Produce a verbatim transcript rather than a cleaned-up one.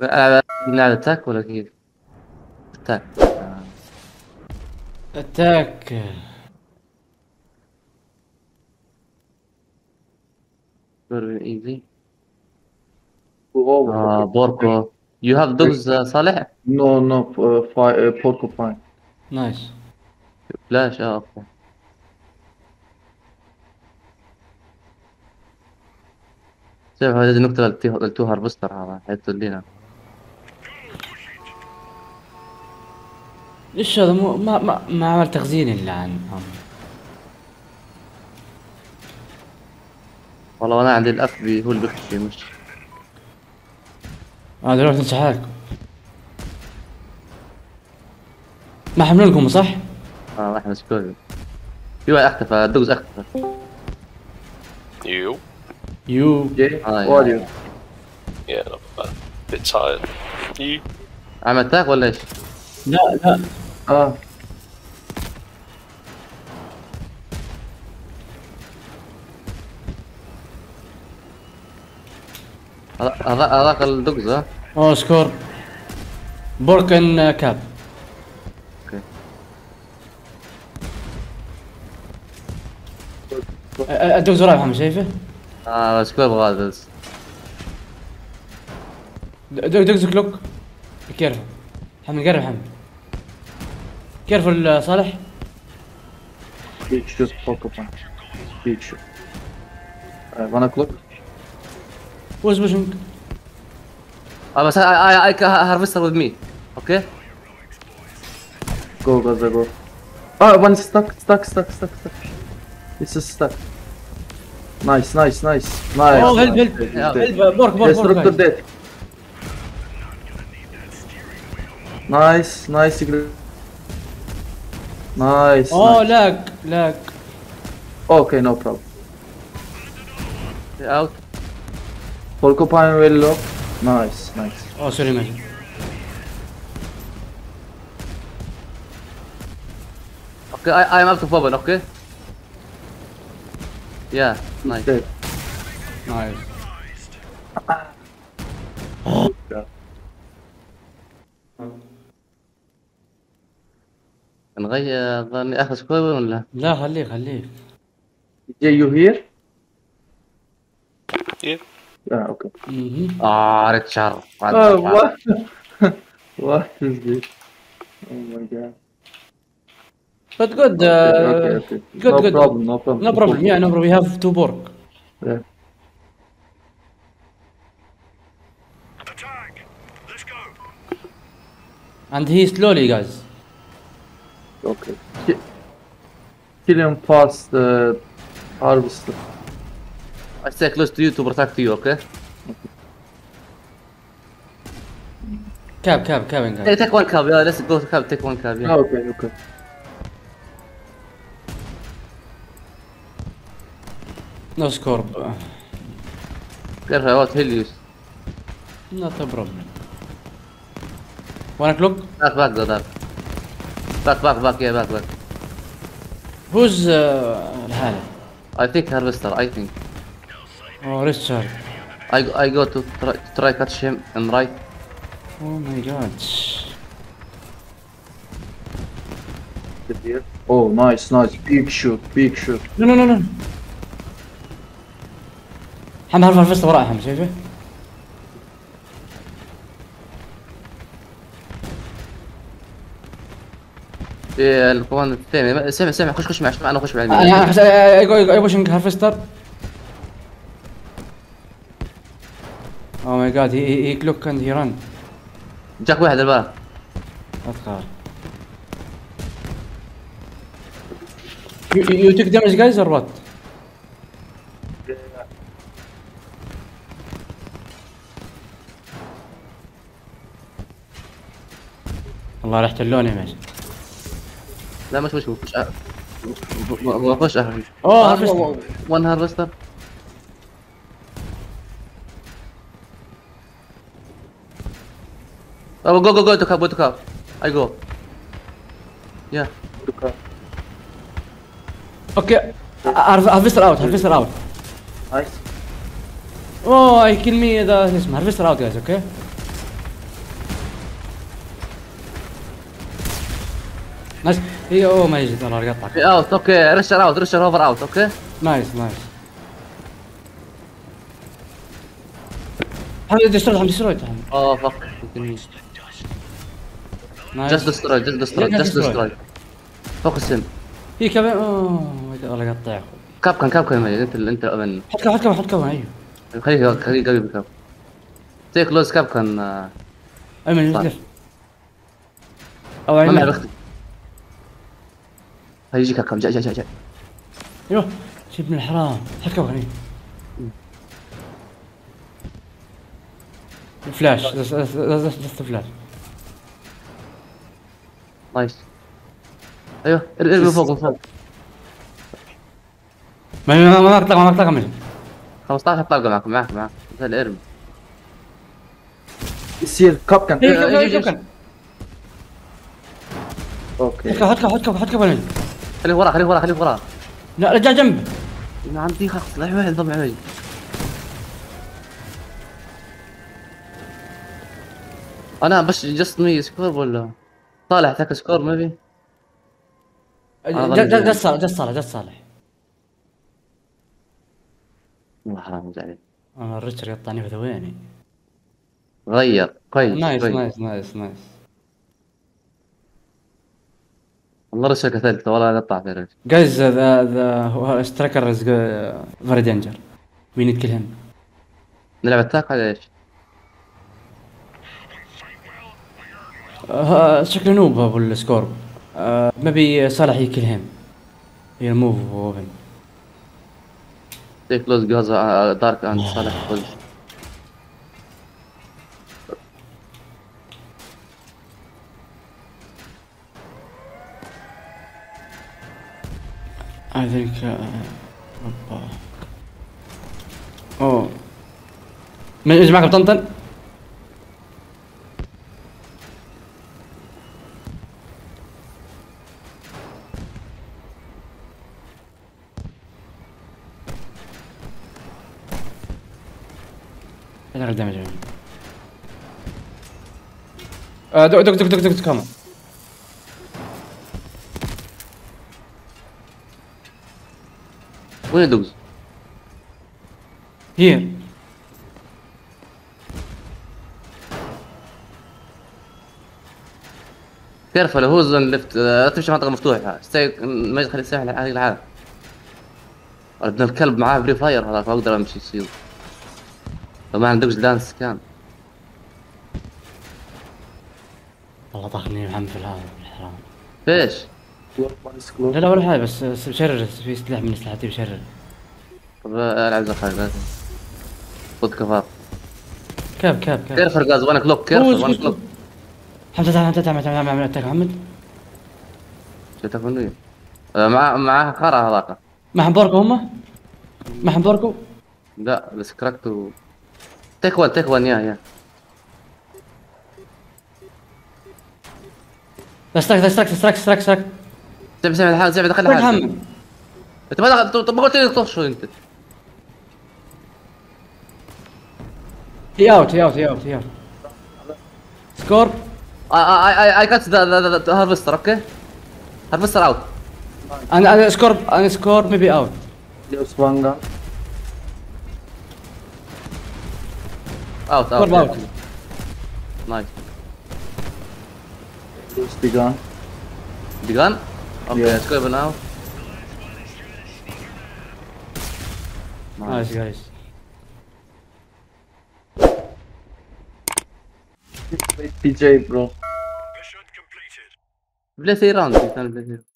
لا لا اتاك ولا كيف؟ اتاك اتاك very easy. Ah, Porco. You have dogs, uh, Saleh? No, no, uh, fi uh, porcupine. Nice. Flash, ah, okay. شوف هذه النقطة اللي قلتوها البوستر هذا حيطلع لنا. ايش هذا؟ مو ما ما ما عمل تخزين اللعن. والله انا عندي الاف بي هو اللي بيختفي مش اه دلوقتي تنسى حالكم ما حملوا لكم صح؟ اه احنا مسكوين في واحد اختفى الدوز اختفى يو يو جي اوديو يا رب بيت تاير يو عملتك ولا ايش؟ لا لا اه هذاك الدقز ها؟ اوه سكور بوركن كاب اوكي الدقز وراي محمد شايفه؟ اه سكور يبغى هذا بس دقز كلوك كيرفل محمد قرب محمد كيرفل صالح بيتشو بيتشو وانا كلوك Who's pushing? I must. I. I. I can harvest with me. Okay. Go, guys, go. Ah, one stuck, stuck, stuck, stuck, stuck. It's a stuck. Nice, nice, nice, nice. Oh, help, help, help! Work, work, work, guys. Destructor dead. Nice, nice, nice. Oh, lag, lag. Okay, no problem. Out. Porcupine will lock. Nice, nice. Oh, sorry, man. Okay, I, I'm up to Boban, okay? Yeah, nice. Dead. Nice. Oh, God. نغير ظني اخذ كويس ولا؟ لا خليك خليك. Did you hear? Yeah. اه اوكي اه ريتشارد اه وات از ذيس او ماي جاد بس جود جود جود نو بروبلم نو بروبلم يا نو وي هاف تو بورك اند هي سلولي جايز اوكي كيل هيم فاست هارفست I stay close to you to protect you, okay? Cab, cab, cab, cab. Hey, take one cab, yeah. Let's go to cab. Take one cab, yeah. Oh, okay, okay. No score. Careful, I want to heal you. Not a problem. One o'clock. Back, back, go back. Back, back, back, yeah, back, back. Who's the hell? I think Harvester. I think. Oh, Richard. I I go to try to try catch him and right. Oh my God. Oh, nice, nice, big shoot, big shoot. No, no, no, no. حنا هرب الفصل وراهم شايفه؟ إيه القوانين الثانية سامع سامع خش خش مع أنا خش مع. أنا خش أيوة أيوة شنك هرفستر. Oh my God! He he he look and he run. جاك واحد البارة. أتخار. You you took damage guys or what? الله رحت اللون يا ماشي. لا مش مش مش مش أهرب. أوه هربستر. One هربستر. Oh, go, go, go to cab, go to cab. I go. Yeah. To cab. Okay. Harvester out, harvester out. Nice. Oh, I kill me the... Harvester out guys, okay? نايس. هي اوه ما يجي انا قطعك. اوت اوكي رشر اوت رشر اوفر اوت اوكي. نايس نايس. هذا ديسترويد هم ديسترويد هم. اوه فك. نايس. جست ديسترويد جست ديسترويد جست ديسترويد. فوكس هيم. هي كمان اوه والله قطع يا اخوي. كاب كان كاب كان انت انت ابن. حط كاب حط كاب حط كاب ايوه. خليه خليه قوي بالكاب. تيك كلوز كاب كان. ايمن ليش؟ او عيني. هيجي كاب جاي جاي جاي جاي. ايوه شيب من الحرام حط كاب هني. فلاش لازم فلاش. نايس. ايوه ارمي فوق فوق. ما ما اطلق ما اطلق منه خمسطعش طلقه معك معك معك مثل ارمي يصير كاب كان كاب كان اوكي حط كاب حط كاب حط كاب خليه وراه خليه وراه خليه وراه لا رجع جنبه انا عندي خلص لا واحد ضرب علي انا بس جست مي سكور ولا صالح تاك سكور ما في جد صالح جد صالح جد صالح والله حرام عليك انا الريتشر يقطعني في ثواني غير كويس نايس غير. نايس نايس نايس والله رشكه ثالثه والله قطع في الريتشر جايز ذا ذا سترايكر از فيري دينجر وي نيد كل هيم نلعب اتاك ولا ايش؟ شكله نوب ابو السكور ما بي صالح يكل هيم يموف اوبن تيك كلوز جوز دارك عند صالح كلوز I think اوبا اوه من اجي معك بطنطن انا دمج اه دق دق دق دق دق كمان وين دوز هير كيرفل هوز ليفت لا تمشي منطقه مفتوحه استيق ما يدخل الساحل العادي العادي ابن الكلب معاه فري فاير خلاص ما اقدر امشي يصير لو ما عندكش دانس كان والله طاحني محمد في هذا الحرام ليش؟ لا لا ولا حاجة بس بشرر في سلاح من اسلحتي بشرر طب العب زخاري لازم خذ كفار كاب كاب كاب كيرفر غاز وانا كلوك كيرفر وانا كلوك حمزة تعال حمزة تعال تعال تعال تعال محمد جاتك منوية معاه معاه خارة هذاك معهم بوركو هما؟ معهم بوركو؟ لا بس كراكتو تيك وان تيك وان يا يا استراك استراك استراك استراك استراك زعما زعما الحال زعما دخل الحال انت ما دخل طب قلت لي تخشوا انت هي اوت هي اوت هي اوت هي اوت سكور اي اي اي كات ذا هارفستر اوكي هارفستر اوت انا انا سكور انا سكور ميبي اوت اوت اوت اوت نايس بيجان بيجان اوكي سكويب ناو نايس جايز بي جي برو بلاي ثري راوند